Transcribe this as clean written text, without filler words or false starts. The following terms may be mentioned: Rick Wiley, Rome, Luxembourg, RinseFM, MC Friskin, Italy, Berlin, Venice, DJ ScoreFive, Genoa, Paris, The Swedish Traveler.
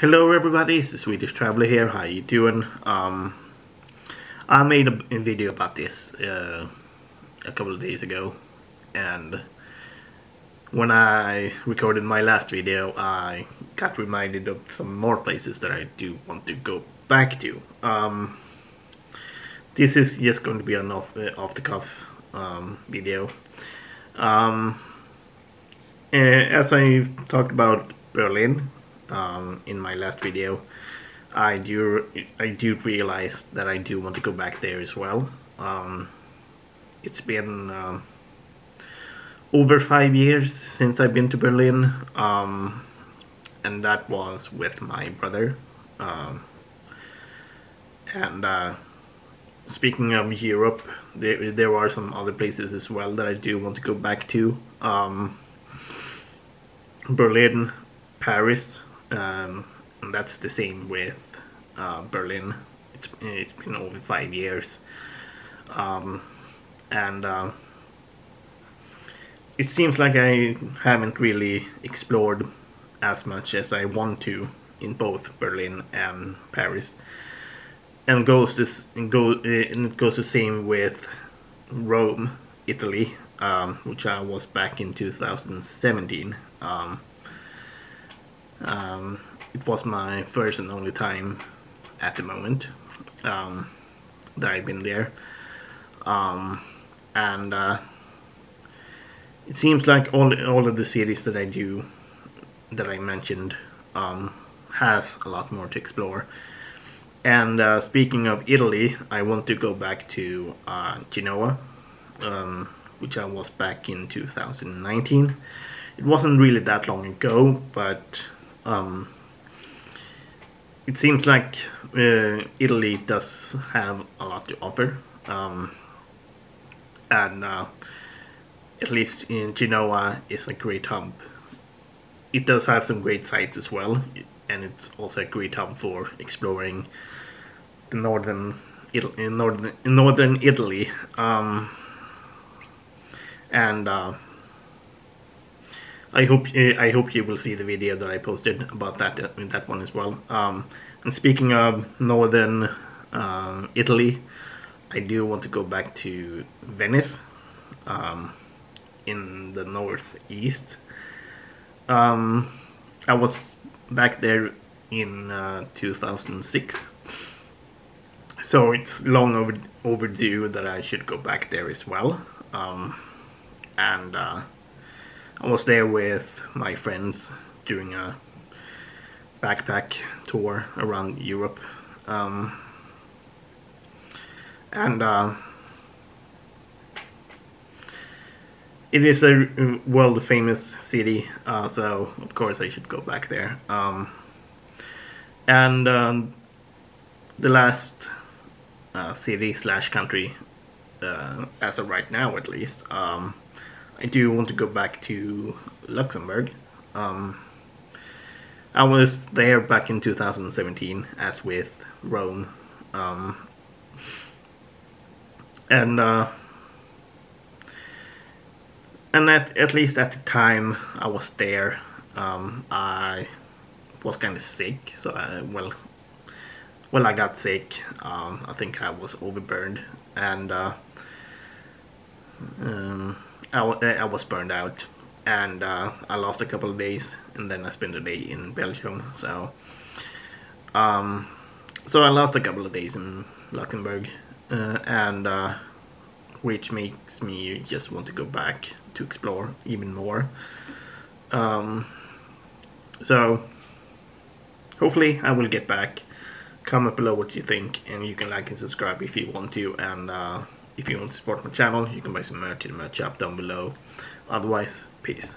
Hello everybody, it's the Swedish Traveler here. How you doing? I made a video about this a couple of days ago, and when I recorded my last video I got reminded of some more places that I do want to go back to. This is just going to be an off-the-cuff video. As I talked about Berlin in my last video, I do realize that I do want to go back there as well. It's been over 5 years since I've been to Berlin, and that was with my brother. Speaking of Europe, there are some other places as well that I do want to go back to. Berlin, Paris. And that's the same with Berlin. It's been over 5 years, it seems like I haven't really explored as much as I want to in both Berlin and Paris, and it goes the same with Rome, Italy, which I was back in 2017. It was my first and only time at the moment that I've been there, it seems like all of the cities that I mentioned have a lot more to explore. And speaking of Italy, I want to go back to Genoa, which I was back in 2019. It wasn't really that long ago, but it seems like Italy does have a lot to offer, at least in Genoa is a great hub. It does have some great sites as well, and it's also a great hub for exploring the northern Italy, I hope you will see the video that I posted about that one as well. And speaking of northern Italy, I do want to go back to Venice, in the northeast. I was back there in 2006, so it's long overdue that I should go back there as well. I was there with my friends doing a backpack tour around Europe, it is a world famous city, so of course I should go back there. The last city / country, as of right now at least, I do want to go back to Luxembourg. I was there back in 2017, as with Rome, at least at the time I was there, I was kind of sick. So I got sick. I think I was overburned, and I was burned out, and I lost a couple of days, and then I spent a day in Belgium. So I lost a couple of days in Luxembourg, which makes me just want to go back to explore even more. So hopefully I will get back. Comment below what you think, and you can like and subscribe if you want to, and if you want to support my channel, you can buy some merch in my shop down below. Otherwise, peace.